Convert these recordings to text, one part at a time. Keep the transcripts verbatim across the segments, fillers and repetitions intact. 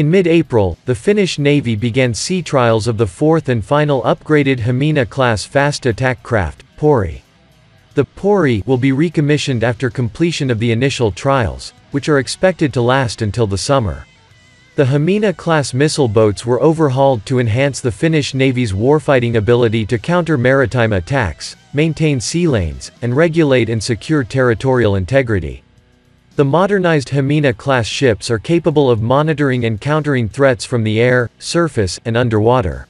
In mid-April, the Finnish Navy began sea trials of the fourth and final upgraded Hamina-class fast attack craft, Pori. The Pori will be recommissioned after completion of the initial trials, which are expected to last until the summer. The Hamina-class missile boats were overhauled to enhance the Finnish Navy's warfighting ability to counter maritime attacks, maintain sea lanes, and regulate and secure territorial integrity. The modernized Hamina-class ships are capable of monitoring and countering threats from the air, surface, and underwater.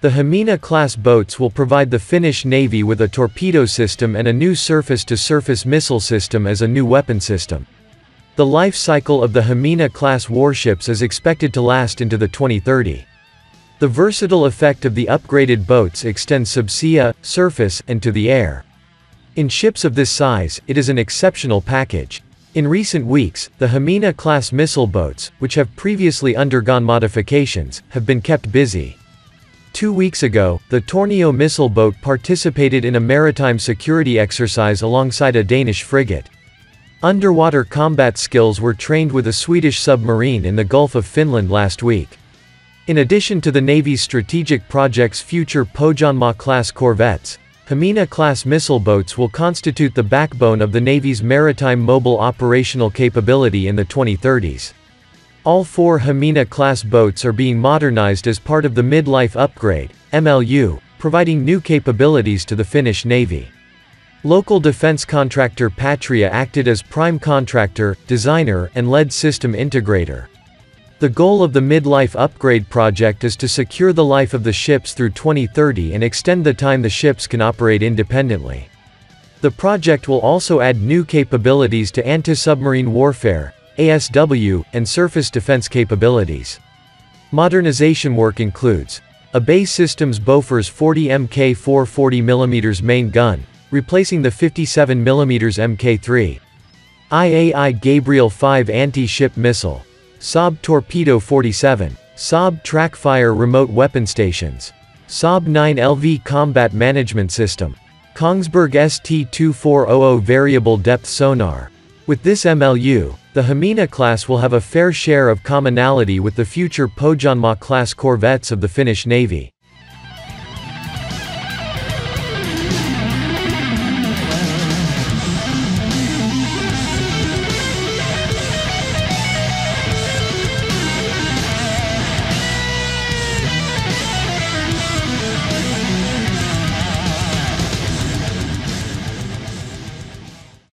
The Hamina-class boats will provide the Finnish Navy with a torpedo system and a new surface-to-surface missile system as a new weapon system. The life cycle of the Hamina-class warships is expected to last into the twenty thirties. The versatile effect of the upgraded boats extends subsea, surface, and to the air. In ships of this size, it is an exceptional package. In recent weeks, the Hamina-class missile boats, which have previously undergone modifications, have been kept busy. Two weeks ago, the Tornio missile boat participated in a maritime security exercise alongside a Danish frigate. Underwater combat skills were trained with a Swedish submarine in the Gulf of Finland last week. In addition to the Navy's strategic project's future Pohjanmaa-class corvettes, Hamina-class missile boats will constitute the backbone of the Navy's maritime mobile operational capability in the twenty thirties. All four Hamina-class boats are being modernized as part of the Midlife Upgrade, M L U, providing new capabilities to the Finnish Navy. Local defense contractor Patria acted as prime contractor, designer, and lead system integrator. The goal of the Midlife Upgrade project is to secure the life of the ships through twenty thirty and extend the time the ships can operate independently. The project will also add new capabilities to anti-submarine warfare, A S W, and surface defense capabilities. Modernization work includes a B A E Systems Bofors forty M K four forty millimeter main gun, replacing the fifty-seven millimeter M K three. I A I Gabriel five anti-ship missile. Saab Torpedo forty-seven. Saab Track Fire remote weapon stations. Saab nine L V combat management system. Kongsberg S T twenty-four hundred variable depth sonar. With this M L U, the Hamina-class will have a fair share of commonality with the future Pohjanmaa-class corvettes of the Finnish Navy.